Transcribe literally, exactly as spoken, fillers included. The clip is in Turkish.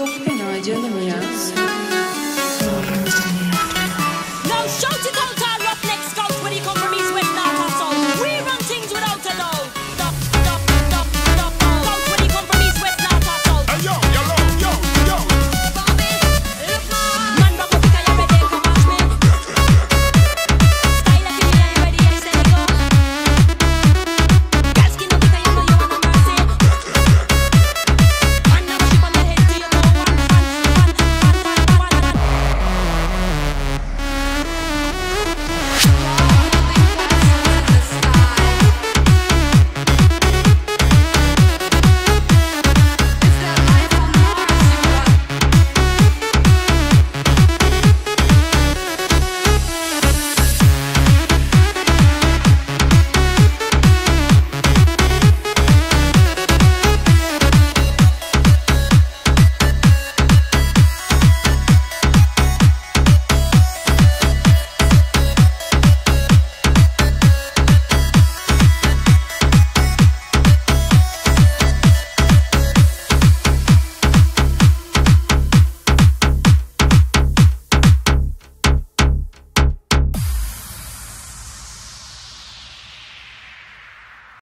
çok fena canım ya.